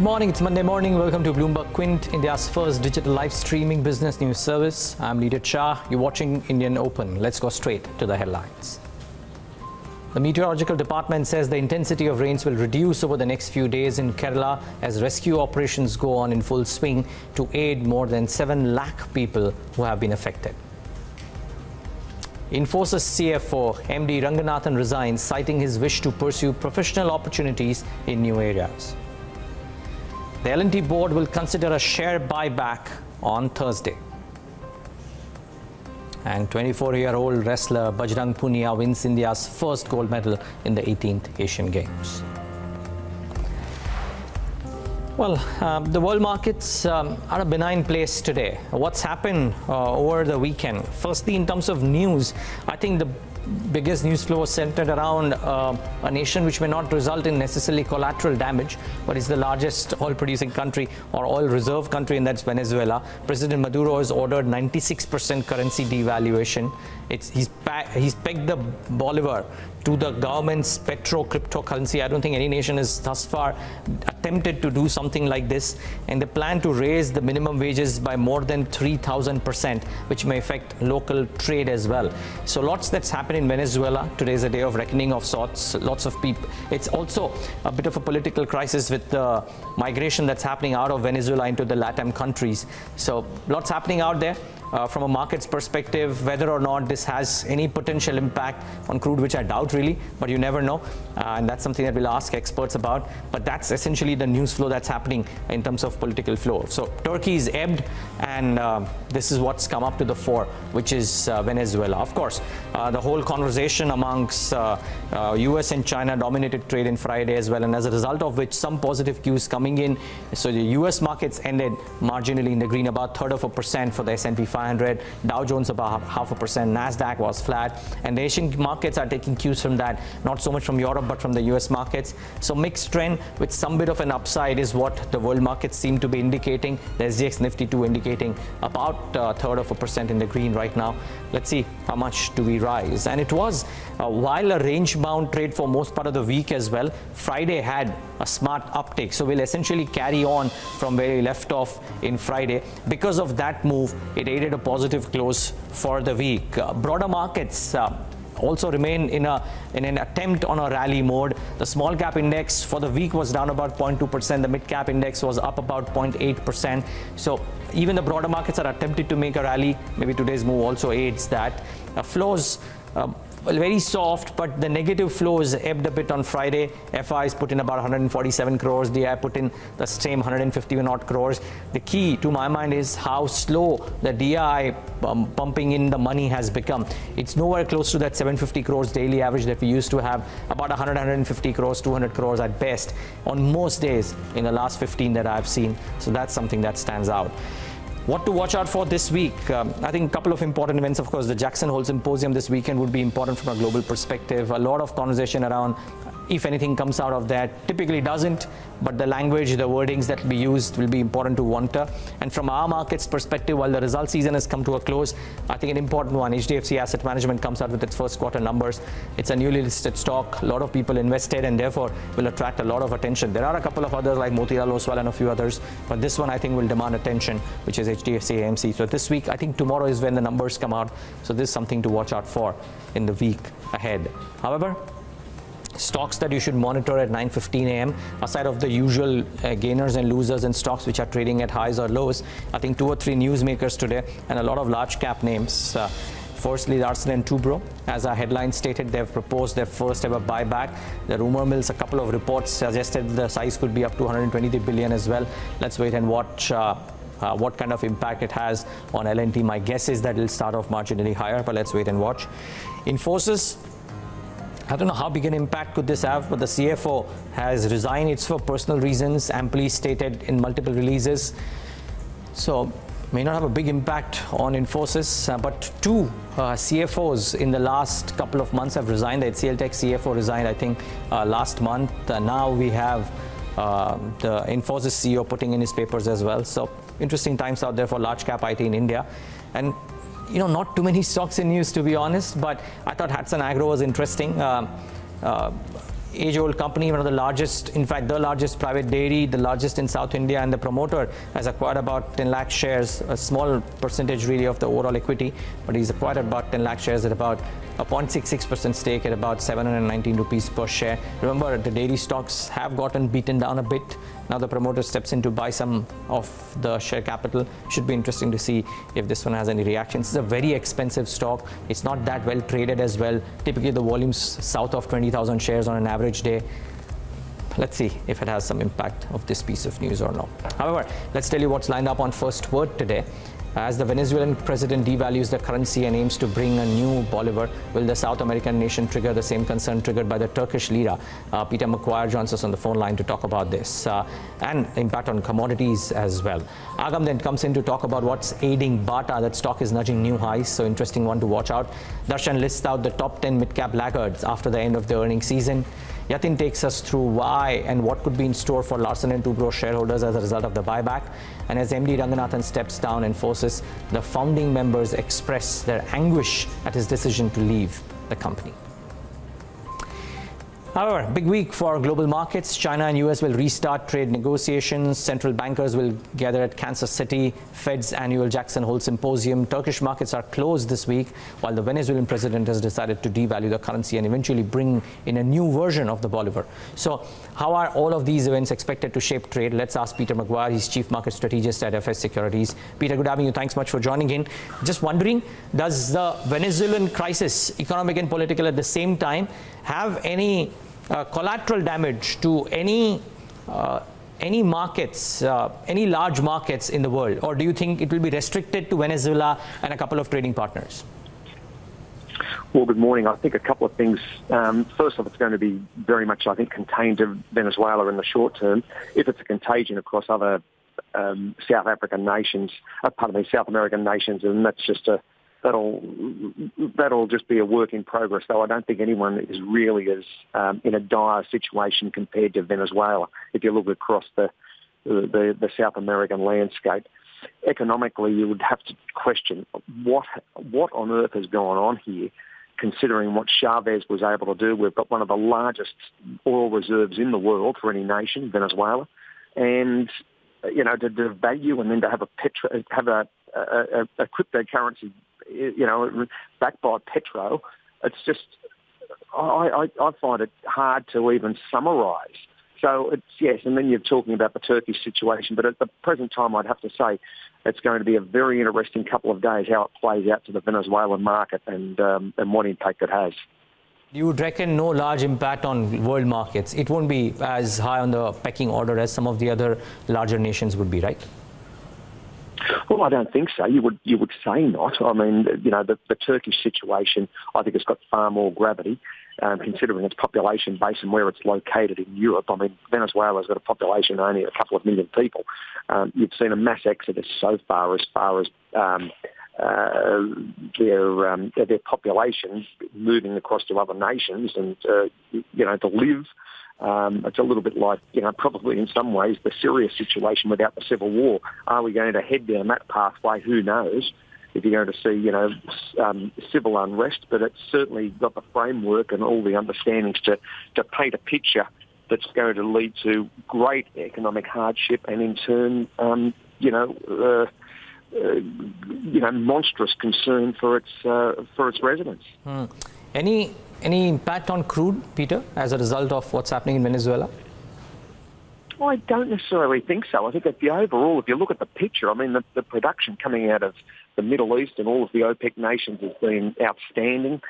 Good morning, it's Monday morning. Welcome to Bloomberg Quint, India's first digital live streaming business news service. I'm Niraj Shah. You're watching Indian Open. Let's go straight to the headlines. The meteorological department says the intensity of rains will reduce over the next few days in Kerala as rescue operations go on in full swing to aid more than 7 lakh people who have been affected. Infosys CFO M.D. Ranganathan resigns, citing his wish to pursue professional opportunities in new areas. The L&T board will consider a share buyback on Thursday. And 24-year-old wrestler Bhajrang Punia wins India's first gold medal in the 18th Asian Games. Well, the world markets are a benign place today. What's happened over the weekend? Firstly, in terms of news, I think the biggest news flow was centered around a nation which may not result in necessarily collateral damage, but is the largest oil-producing country or oil-reserve country, and that's Venezuela. President Maduro has ordered 96% currency devaluation. He's pegged the Bolivar to the government's petro-cryptocurrency. I don't think any nation has thus far attempted to do something like this. And they plan to raise the minimum wages by more than 3,000%, which may affect local trade as well. So lots that's happened in Venezuela. Today is a day of reckoning of sorts. Lots of people. It's also a bit of a political crisis with the migration that's happening out of Venezuela into the LATAM countries. So lots happening out there. From a market's perspective, whether or not this has any potential impact on crude, which I doubt really, but you never know. And that's something that we'll ask experts about. But that's essentially the news flow that's happening in terms of political flow. So Turkey is ebbed, and this is what's come up to the fore, which is Venezuela. Of course, the whole conversation amongst US and China dominated trade in Friday as well, and as a result of which some positive cues coming in. So the US markets ended marginally in the green, about 1/3% for the S&P 500. Dow Jones about 0.5%, Nasdaq was flat, and the Asian markets are taking cues from that, not so much from Europe but from the US markets. So mixed trend with some bit of an upside is what the world markets seem to be indicating. The SGX Nifty 2 indicating about 1/3% in the green right now. Let's see how much do we rise. And it was while a range-bound trade for most part of the week as well. Friday had a smart uptick, so we'll essentially carry on from where we left off in Friday. Because of that move, it aided a positive close for the week. Broader markets also remain in an attempt on a rally mode. The small cap index for the week was down about 0.2%. The mid cap index was up about 0.8%. So even the broader markets are attempted to make a rally. Maybe today's move also aids that. Flows well, very soft, but the negative flows ebbed a bit on Friday. FIs put in about 147 crores. DI put in the same 151 odd crores. The key to my mind is how slow the DI pumping in the money has become. It's nowhere close to that 750 crores daily average that we used to have. About 100, 150 crores, 200 crores at best on most days in the last 15 that I've seen. So that's something that stands out. What to watch out for this week? I think a couple of important events, of course, the Jackson Hole Symposium this weekend would be important from a global perspective. A lot of conversation around if anything comes out of that. Typically doesn't, but the language, the wordings that will be used will be important to monitor. And from our market's perspective, while the result season has come to a close, I think an important one, HDFC Asset Management comes out with its first quarter numbers. It's a newly listed stock, a lot of people invested and therefore will attract a lot of attention. There are a couple of others like Motilal Oswal and a few others, but this one I think will demand attention, which is HDFC AMC. So this week, I think tomorrow is when the numbers come out. So this is something to watch out for in the week ahead. However, stocks that you should monitor at 9:15 a.m. aside of the usual gainers and losers and stocks which are trading at highs or lows, I think two or three newsmakers today and a lot of large cap names. Firstly, Larsen and Toubro, as our headline stated, they've proposed their first ever buyback. The rumor mills, a couple of reports suggested the size could be up to 123 billion as well. Let's wait and watch what kind of impact it has on L&T. My guess is that it'll start off marginally higher, but let's wait and watch. Infosys, I don't know how big an impact could this have, but the CFO has resigned. It's for personal reasons, amply stated in multiple releases. So may not have a big impact on Infosys, but two CFOs in the last couple of months have resigned. The HCL Tech CFO resigned, I think, last month. Now we have the Infosys CEO putting in his papers as well. So interesting times out there for large cap IT in India. And you know, not too many stocks in news, to be honest, but I thought Hatsun Agro was interesting. age-old company, one of the largest, in fact, the largest private dairy, the largest in South India, and the promoter has acquired about 10 lakh shares, a small percentage really of the overall equity, but he's acquired about 10 lakh shares at about a 0.66% stake at about 719 rupees per share. Remember, the dairy stocks have gotten beaten down a bit. Now the promoter steps in to buy some of the share capital. Should be interesting to see if this one has any reactions. It's a very expensive stock. It's not that well traded as well. Typically the volume's south of 20,000 shares on an average day. Let's see if it has some impact of this piece of news or not. However, let's tell you what's lined up on First Word today. As the Venezuelan president devalues the currency and aims to bring a new Bolivar, will the South American nation trigger the same concern triggered by the Turkish lira? Peter McGuire joins us on the phone line to talk about this and impact on commodities as well. Agam then comes in to talk about what's aiding Bata. That stock is nudging new highs, so interesting one to watch out. Darshan lists out the top 10 mid-cap laggards after the end of the earnings season. Yatin takes us through why and what could be in store for Larsen & Toubro shareholders as a result of the buyback. And as M.D. Ranganathan steps down and forces the founding members express their anguish at his decision to leave the company. However, big week for global markets. China and US will restart trade negotiations. Central bankers will gather at Kansas City. Fed's annual Jackson Hole Symposium. Turkish markets are closed this week, while the Venezuelan president has decided to devalue the currency and eventually bring in a new version of the Bolivar. So how are all of these events expected to shape trade? Let's ask Peter McGuire. He's chief market strategist at FS Securities. Peter, good having you. Thanks much for joining in. Just wondering, does the Venezuelan crisis, economic and political at the same time, have any collateral damage to any markets, any large markets in the world? Or do you think it will be restricted to Venezuela and a couple of trading partners? Well, good morning. I think a couple of things. First off, it's going to be very much, I think, contained to Venezuela in the short term. If it's a contagion across other South American nations, and that's just a That'll just be a work in progress, though I don't think anyone is really as in a dire situation compared to Venezuela if you look across the South American landscape. Economically, you would have to question what on earth has gone on here, considering what Chavez was able to do. We've got one of the largest oil reserves in the world for any nation, Venezuela, and you know, to devalue and then to have a cryptocurrency, you know, backed by Petro, it's just, I find it hard to even summarise. So it's, yes, and then you're talking about the Turkish situation, but at the present time, I'd have to say it's going to be a very interesting couple of days how it plays out to the Venezuelan market and what impact it has. You would reckon no large impact on world markets. It won't be as high on the pecking order as some of the other larger nations would be, right? Well, I don't think so. You would say not. I mean, you know, the Turkish situation, I think it's got far more gravity, considering its population base and where it's located in Europe. I mean, Venezuela's got a population of only a couple of million people. You've seen a mass exodus so far as their population moving across to other nations and, you know, to live. It's a little bit like, you know, probably in some ways the Syria situation without the civil war. Are we going to head down that pathway? Who knows if you're going to see, you know, civil unrest, but it's certainly got the framework and all the understandings to paint a picture that's going to lead to great economic hardship and in turn, monstrous concern for its residents. Mm. Any impact on crude, Peter, as a result of what's happening in Venezuela? Well, I don't necessarily think so. I think that if you look at the picture, I mean, the production coming out of the Middle East and all of the OPEC nations has been outstanding.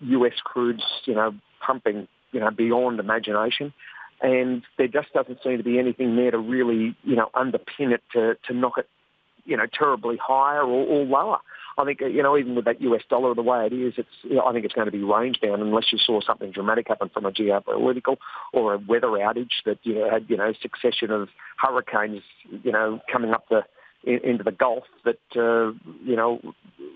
US crude's, you know, pumping, you know, beyond imagination. And there just doesn't seem to be anything there to really, you know, underpin it to knock it, you know, terribly higher or lower. I think, you know, even with that US dollar the way it is, it's, you know, I think it's going to be range bound unless you saw something dramatic happen from a geopolitical or a weather outage that, you know, had, you know, succession of hurricanes, you know, coming up into the Gulf that, you know,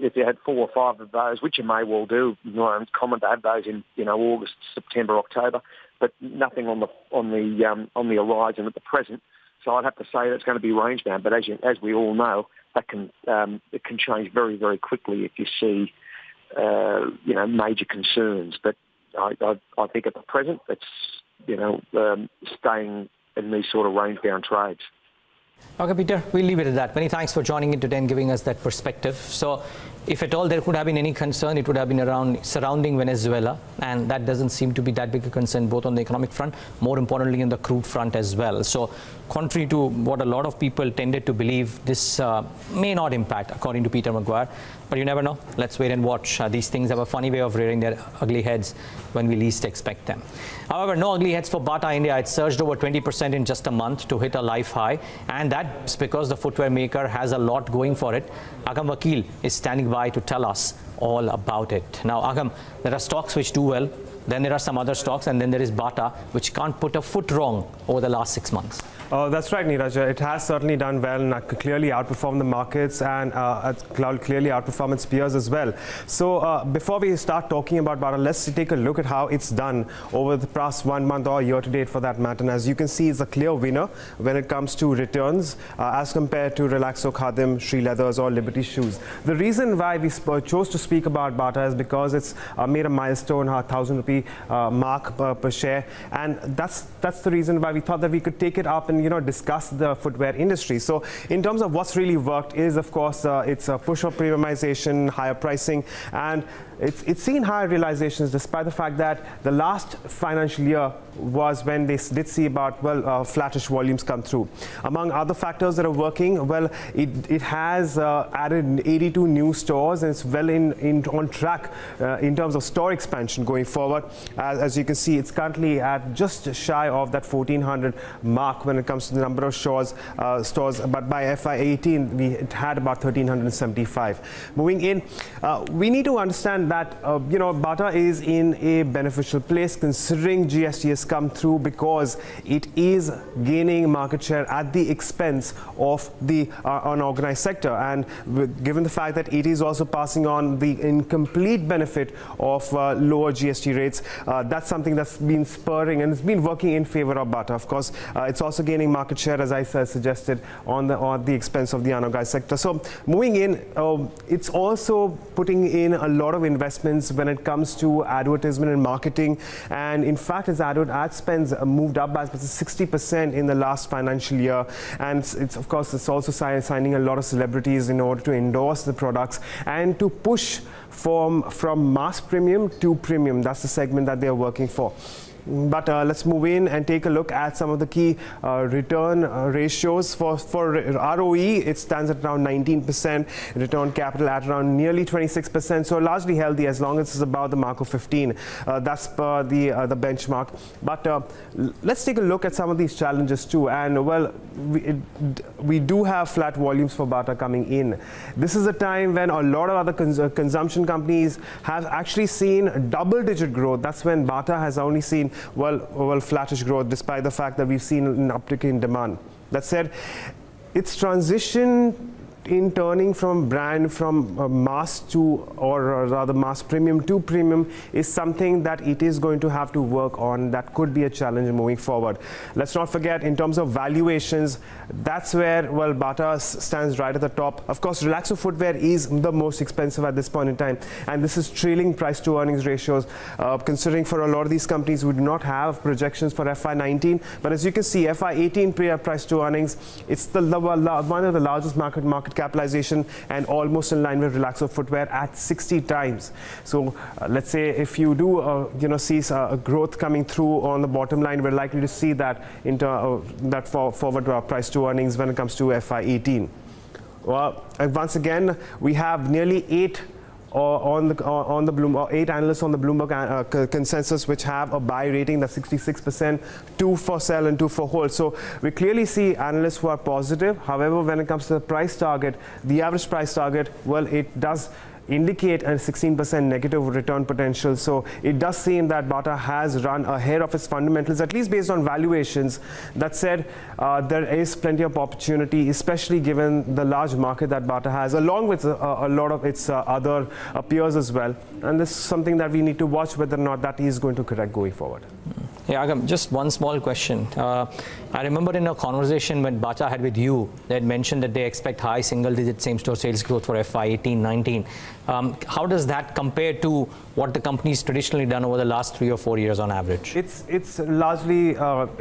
if you had 4 or 5 of those, which you may well do, you know, it's common to have those in, you know, August, September, October, but nothing on the horizon at the present. So I'd have to say that's going to be range bound, but as we all know, that can it can change very, very quickly if you see major concerns. But I think at the present, it's, staying in these sort of range-bound trades. Okay, Peter, we'll leave it at that. Many thanks for joining in today and giving us that perspective. So if at all there could have been any concern, it would have been around surrounding Venezuela, and that doesn't seem to be that big a concern, both on the economic front, more importantly on the crude front as well. So contrary to what a lot of people tended to believe, this may not impact, according to Peter McGuire. But you never know. Let's wait and watch. These things have a funny way of rearing their ugly heads when we least expect them. However, no ugly heads for Bata India. It surged over 20% in just a month to hit a life high, and that's because the footwear maker has a lot going for it. Agam Vakeel is standing by to tell us all about it. Now, Agam, there are stocks which do well, then there are some other stocks, and then there is Bata, which can't put a foot wrong over the last 6 months. That's right, Niraj. It has certainly done well and clearly outperformed the markets and clearly outperformed its peers as well. So before we start talking about Bata, let's take a look at how it's done over the past 1 month or year to date for that matter. And as you can see, it's a clear winner when it comes to returns as compared to Relaxo, Khadim, Sri Leathers or Liberty Shoes. The reason why we chose to speak about Bata is because it's made a milestone, $1,000 mark per share. And that's the reason why we thought that we could take it up and discuss the footwear industry. So in terms of what's really worked is, of course, it's a push for premiumization, higher pricing, and it's seen higher realizations, despite the fact that the last financial year was when they did see about, flattish volumes come through. Among other factors that are working, it has added 82 new stores, and it's well on track in terms of store expansion going forward. As you can see, it's currently at just shy of that 1,400 mark when it comes to the number of stores, but by FY18, it had about 1,375. Moving in, we need to understand that, Bata is in a beneficial place considering GST has come through, because it is gaining market share at the expense of the unorganized sector. And given the fact that it is also passing on the incomplete benefit of lower GST rates, that's something that's been spurring and it's been working in favor of Bata. Of course, it's also gaining market share, as I suggested, on the expense of the unorganized sector. So moving in, it's also putting in a lot of investments when it comes to advertisement and marketing. And in fact, its ad spends moved up by 60% in the last financial year. And it's also signing a lot of celebrities in order to endorse the products and to push from mass premium to premium. That's the segment that they're working for. But let's move in and take a look at some of the key return ratios. For ROE, it stands at around 19%, return capital at around nearly 26%, so largely healthy as long as it's above the mark of 15. That's per the benchmark. But let's take a look at some of these challenges too. And we do have flat volumes for Bata coming in. This is a time when a lot of other consumption companies have actually seen double-digit growth. That's when Bata has only seen flattish growth, despite the fact that we've seen an uptick in demand. That said, its transition in turning from mass premium to premium is something that it is going to have to work on. That could be a challenge moving forward. Let's not forget, in terms of valuations, that's where Bata stands right at the top. Of course, Relaxo footwear is the most expensive at this point in time, and this is trailing price to earnings ratios, considering for a lot of these companies who do not have projections for FY19. But as you can see, FY18 price to earnings, it's one of the largest market capitalization and almost in line with Relaxo footwear at 60 times. So let's say if you do see a growth coming through on the bottom line, we're likely to see that forward price to earnings when it comes to FY18. Well, once again, we have nearly eight analysts on the Bloomberg consensus which have a buy rating, that's 66%, 2 for sell and 2 for hold. So we clearly see analysts who are positive. However, when it comes to the price target, the average price target, it does indicate a 16% negative return potential. So it does seem that Bata has run ahead of its fundamentals, at least based on valuations. That said, there is plenty of opportunity, especially given the large market that Bata has, along with a lot of its other peers as well. And this is something that we need to watch whether or not that is going to correct going forward. Yeah, Agam, just one small question. I remember in a conversation when Bata had with you, they had mentioned that they expect high single-digit same-store sales growth for FY 18-19. How does that compare to what the company's traditionally done over the last 3 or 4 years on average? It's largely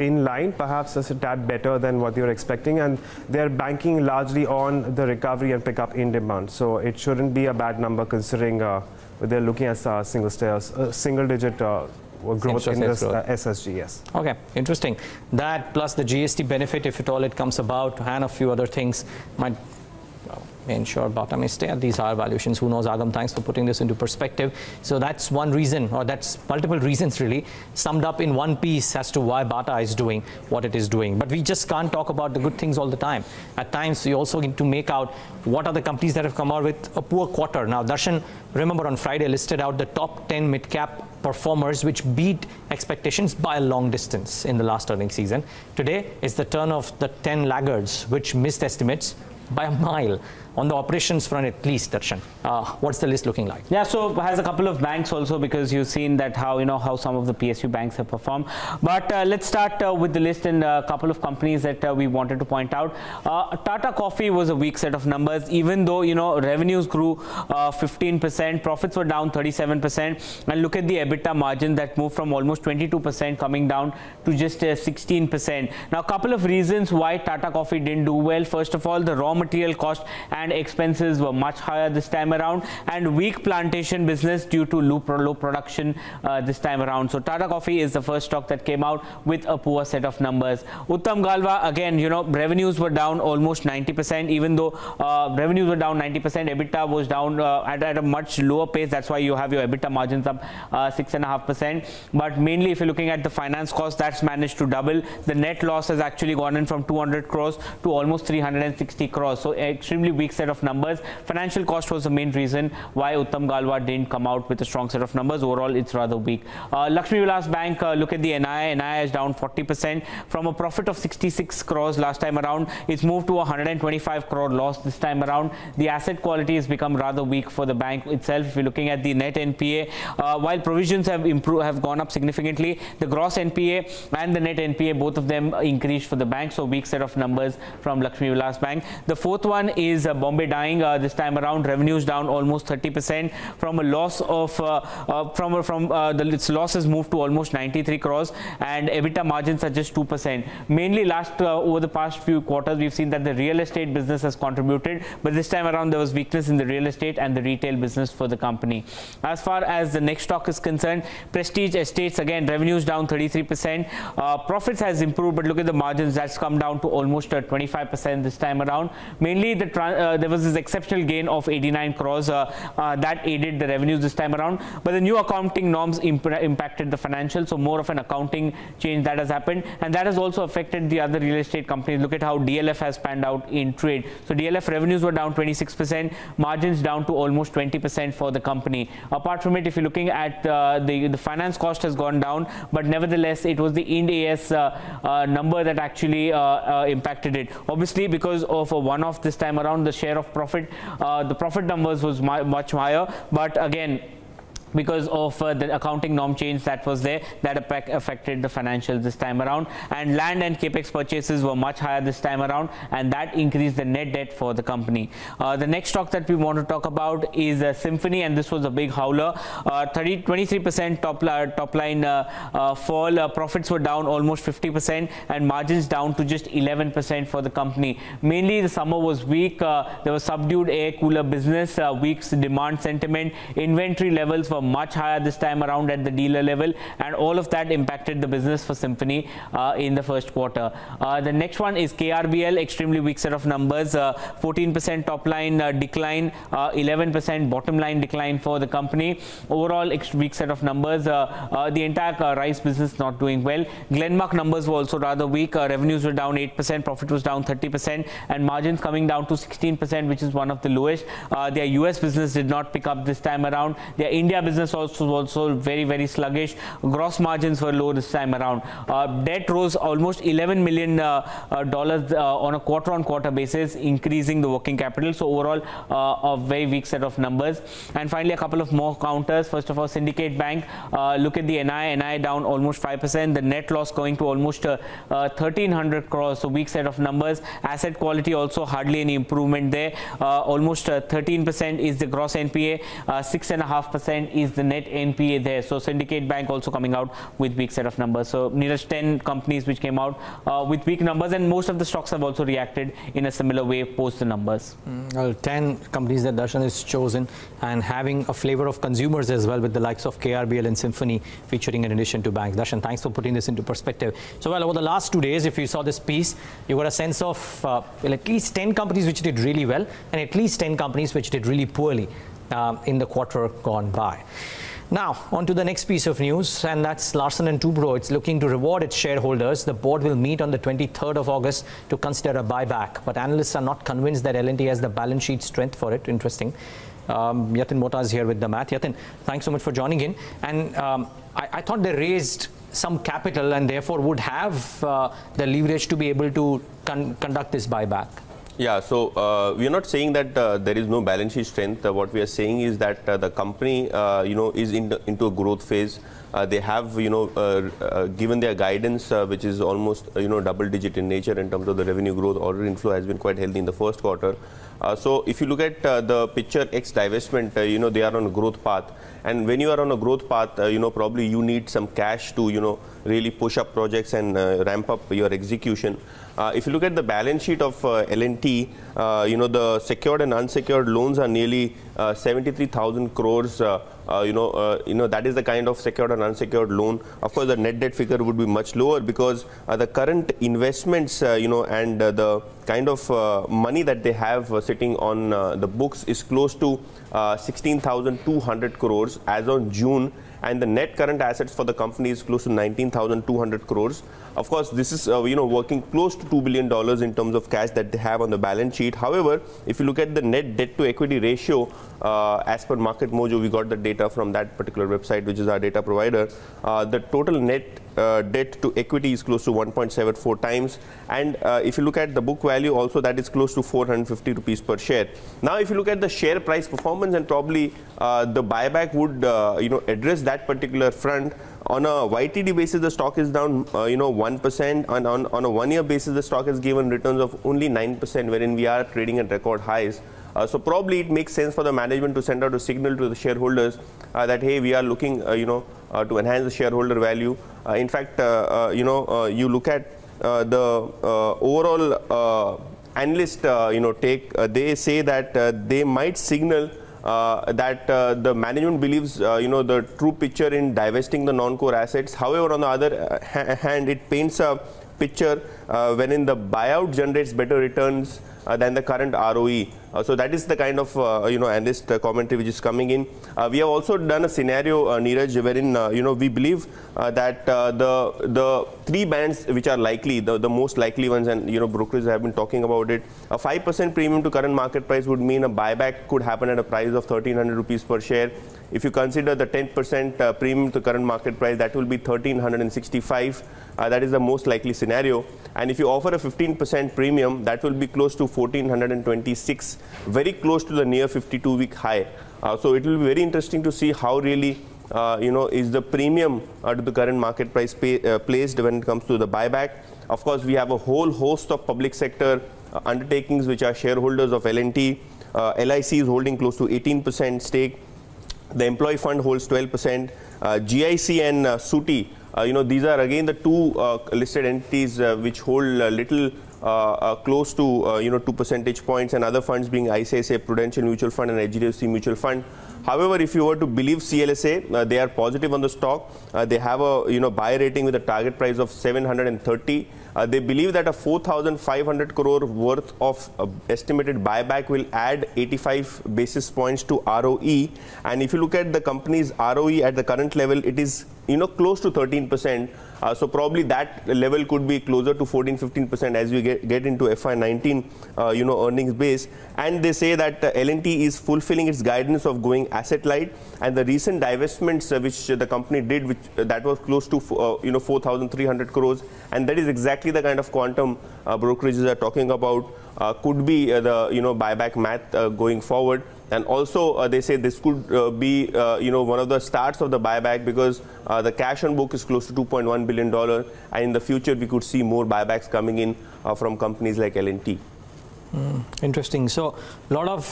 in line, perhaps just a tad better than what they were expecting, and they're banking largely on the recovery and pickup in demand. So it shouldn't be a bad number considering they're looking at single-digit growth in this SSG, yes. Okay, interesting. That plus the GST benefit, if at all it comes about, and a few other things might ensure Bata may stay at these higher valuations. Who knows, Agam, thanks for putting this into perspective. So that's one reason, or that's multiple reasons really, summed up in one piece as to why Bata is doing what it is doing. But we just can't talk about the good things all the time. At times, we also need to make out what are the companies that have come out with a poor quarter. Now, Darshan, remember on Friday, listed out the top 10 mid-cap performers which beat expectations by a long distance in the last earnings season. Today, it's the turn of the 10 laggards which missed estimates by a mile. On the operations front, at least, Darshan, what's the list looking like? Yeah, so has a couple of banks also, because you've seen that how, you know, how some of the PSU banks have performed. But let's start with the list and a couple of companies that we wanted to point out. Tata Coffee was a weak set of numbers, even though, you know, revenues grew 15%, profits were down 37%, and look at the EBITDA margin that moved from almost 22% coming down to just 16%. Now, a couple of reasons why Tata Coffee didn't do well. First of all, the raw material cost and expenses were much higher this time around, and weak plantation business due to low production this time around. So Tata Coffee is the first stock that came out with a poor set of numbers. Uttam Galwa, again, you know, revenues were down almost 90%, even though revenues were down 90%, EBITDA was down at a much lower pace. That's why you have your EBITDA margins up 6.5%. But mainly, if you're looking at the finance cost, that's managed to double. The net loss has actually gone in from 200 crores to almost 360 crores. So extremely weak set of numbers. Financial cost was the main reason why Uttam Galwa didn't come out with a strong set of numbers. Overall, it's rather weak. Lakshmi Vilas Bank, look at the NII. NII is down 40%. From a profit of 66 crores last time around, it's moved to a 125 crore loss this time around. The asset quality has become rather weak for the bank itself. If you're looking at the net NPA, while provisions have gone up significantly, the gross NPA and the net NPA, both of them increased for the bank. So weak set of numbers from Lakshmi Vilas Bank. The fourth one is Bombay Dyeing. This time around, revenues down almost 30% from a loss of its losses moved to almost 93 crores, and EBITDA margins are just 2%. Mainly over the past few quarters, we've seen that the real estate business has contributed, but this time around there was weakness in the real estate and the retail business for the company. As far as the next stock is concerned, Prestige Estates, again, revenues down 33%. Profits has improved, but look at the margins, that's come down to almost 25% this time around. Mainly there was this exceptional gain of 89 crores that aided the revenues this time around. But the new accounting norms impacted the financials, so more of an accounting change that has happened. And that has also affected the other real estate companies. Look at how DLF has panned out in trade. So DLF revenues were down 26%, margins down to almost 20% for the company. Apart from it, if you're looking at the finance cost has gone down, but nevertheless, it was the Ind AS number that actually impacted it. Obviously, because of a one-off this time around, the share of profit, the profit numbers was much higher, but again, because of the accounting norm change that was there, that affected the financials this time around. And land and capex purchases were much higher this time around, and that increased the net debt for the company. The next stock that we want to talk about is Symphony, and this was a big howler. 23% top line fall. Profits were down almost 50%, and margins down to just 11% for the company. Mainly the summer was weak. There was subdued air cooler business, weak demand sentiment, inventory levels were much higher this time around at the dealer level, and all of that impacted the business for Symphony in the first quarter. The next one is KRBL, extremely weak set of numbers, 14% top line decline, 11% bottom line decline for the company. Overall, weak set of numbers. The entire rice business not doing well. Glenmark numbers were also rather weak. Revenues were down 8%, profit was down 30%, and margins coming down to 16%, which is one of the lowest. Their US business did not pick up this time around. Their India business business also was also very sluggish. Gross margins were low this time around. Debt rose almost $11 million on a quarter-on-quarter basis, increasing the working capital. So overall, a very weak set of numbers. And finally, a couple of more counters. First of all, Syndicate Bank. Look at the NI down almost 5%. The net loss going to almost 1,300 crores. So weak set of numbers. Asset quality also hardly any improvement there. Almost 13% is the gross NPA. 6.5% is the net NPA there. So Syndicate Bank also coming out with weak set of numbers. So Niraj, 10 companies which came out with weak numbers, and most of the stocks have also reacted in a similar way post the numbers. Well, 10 companies that Darshan has chosen, and having a flavor of consumers as well, with the likes of KRBL and Symphony featuring in addition to banks. Darshan, thanks for putting this into perspective. So well, over the last 2 days, if you saw this piece, you got a sense of at least 10 companies which did really well and at least 10 companies which did really poorly in the quarter gone by. Now, on to the next piece of news, and that's Larsen & Toubro. It's looking to reward its shareholders. The board will meet on the 23rd of August to consider a buyback, but analysts are not convinced that L&T has the balance sheet strength for it. Interesting. Yatin Mota is here with the math. Yatin, thanks so much for joining in. And I thought they raised some capital and therefore would have the leverage to be able to conduct this buyback. Yeah, so we are not saying that there is no balance sheet strength. What we are saying is that the company, is into a growth phase. They have, given their guidance, which is almost, double-digit in nature in terms of the revenue growth. Order inflow has been quite healthy in the first quarter. So if you look at the picture ex-divestment, they are on a growth path. And when you are on a growth path, probably you need some cash to, really push up projects and ramp up your execution. If you look at the balance sheet of L&T, the secured and unsecured loans are nearly 73,000 crores. That is the kind of secured and unsecured loan. Of course, the net debt figure would be much lower because the current investments, and the kind of money that they have sitting on the books is close to 16,200 crores as on June. And the net current assets for the company is close to 19,200 crores. Of course, this is working close to $2 billion in terms of cash that they have on the balance sheet. However, if you look at the net debt to equity ratio, as per Market Mojo, we got the data from that particular website, which is our data provider. The total net debt to equity is close to 1.74 times. And if you look at the book value also, that is close to 450 rupees per share. Now, if you look at the share price performance, and probably the buyback would address that particular front. On a YTD basis, the stock is down 1%, and on a one-year basis, the stock has given returns of only 9%, wherein we are trading at record highs. So probably it makes sense for the management to send out a signal to the shareholders that, hey, we are looking to enhance the shareholder value. In fact, you look at the overall analyst take, they say that they might signal that the management believes, the true picture in divesting the non-core assets. However, on the other hand, it paints a picture wherein the buyout generates better returns than the current ROE. So that is the kind of analyst commentary which is coming in. We have also done a scenario, Niraj, wherein we believe that the three bands which are likely, the most likely ones, and brokers have been talking about it. A 5% premium to current market price would mean a buyback could happen at a price of 1,300 rupees per share. If you consider the 10% premium to current market price, that will be 1,365. That is the most likely scenario. And if you offer a 15% premium, that will be close to 1,426, very close to the near 52-week high. So it will be very interesting to see how really, is the premium to the current market price placed when it comes to the buyback. Of course, we have a whole host of public sector undertakings which are shareholders of L&T. LIC is holding close to 18% stake. The employee fund holds 12%. GIC and SUTI. These are again the two listed entities which hold little close to 2 percentage points, and other funds being ICICI Prudential Mutual Fund and HDFC Mutual Fund. However, if you were to believe CLSA, they are positive on the stock. They have a buy rating with a target price of 730. They believe that a 4,500 crore worth of estimated buyback will add 85 basis points to ROE. And if you look at the company's ROE at the current level, it is close to 13%. So probably that level could be closer to 14-15% as we get into FY19 earnings base. And they say that L&T is fulfilling its guidance of going asset light, and the recent divestments which the company did, which that was close to 4,300 crores, and that is exactly the kind of quantum brokerages are talking about could be the buyback math going forward. And also they say this could be one of the starts of the buyback, because the cash on book is close to $2.1 billion, and in the future we could see more buybacks coming in from companies like L&T. Interesting. So a lot of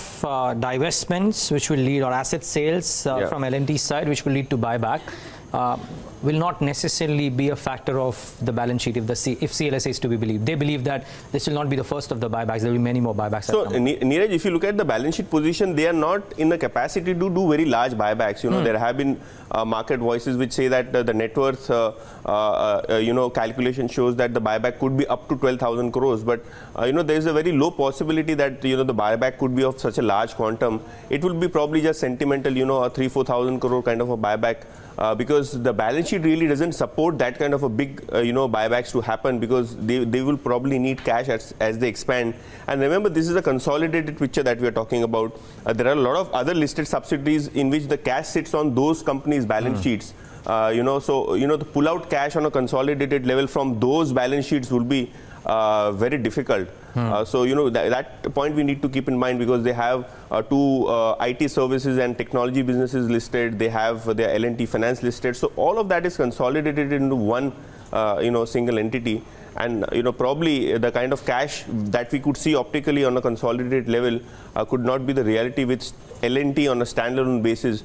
divestments which will lead, or asset sales from L&T side which will lead to buyback, will not necessarily be a factor of the balance sheet if the CLSA is to be believed. They believe that this will not be the first of the buybacks. There will be many more buybacks. So, Niraj, if you look at the balance sheet position, they are not in the capacity to do very large buybacks. There have been market voices which say that the net worth, calculation shows that the buyback could be up to 12,000 crores. But, there is a very low possibility that, the buyback could be of such a large quantum. It will be probably just sentimental, a 3-4,000 crore kind of a buyback. Because the balance sheet really doesn't support that kind of a big, buybacks to happen, because they will probably need cash as they expand. And remember, this is a consolidated picture that we are talking about. There are a lot of other listed subsidiaries in which the cash sits on those companies' balance sheets. So, to pull out cash on a consolidated level from those balance sheets will be very difficult. So, that point we need to keep in mind, because they have two IT services and technology businesses listed. They have their L&T Finance listed. So, all of that is consolidated into one, single entity. And, probably the kind of cash that we could see optically on a consolidated level could not be the reality with L&T on a standalone basis.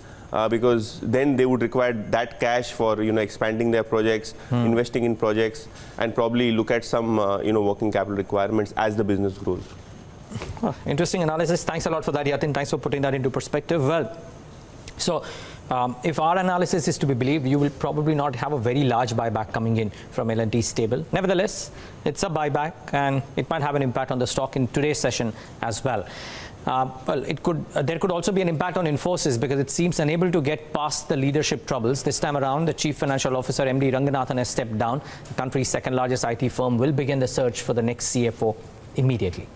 Because then they would require that cash for expanding their projects, investing in projects, and probably look at some working capital requirements as the business grows. Interesting analysis. Thanks a lot for that, Yatin. Thanks for putting that into perspective. Well, so if our analysis is to be believed, you will probably not have a very large buyback coming in from L&T's table. Nevertheless, it's a buyback, and it might have an impact on the stock in today's session as well. Well, it could. There could also be an impact on Infosys, because it seems unable to get past the leadership troubles. This time around, the Chief Financial Officer, M.D. Ranganathan, has stepped down. The country's second largest IT firm will begin the search for the next CFO immediately.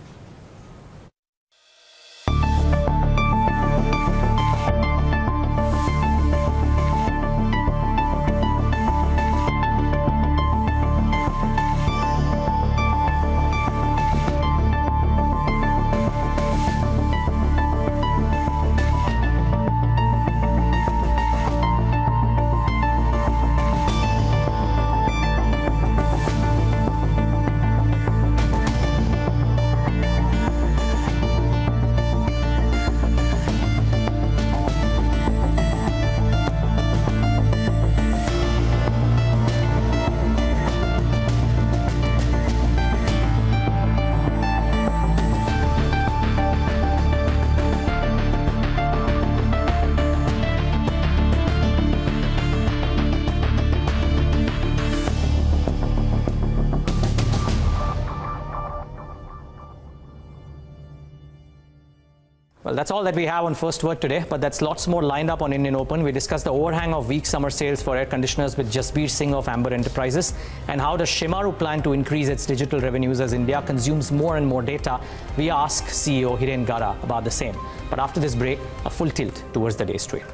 Well, that's all that we have on First Word today, but that's lots more lined up on Indian Open. We discussed the overhang of weak summer sales for air conditioners with Jasbir Singh of Amber Enterprises, and how does Shimaru plan to increase its digital revenues as India consumes more and more data. We ask CEO Hiren Gara about the same. But after this break, a full tilt towards the day's trade.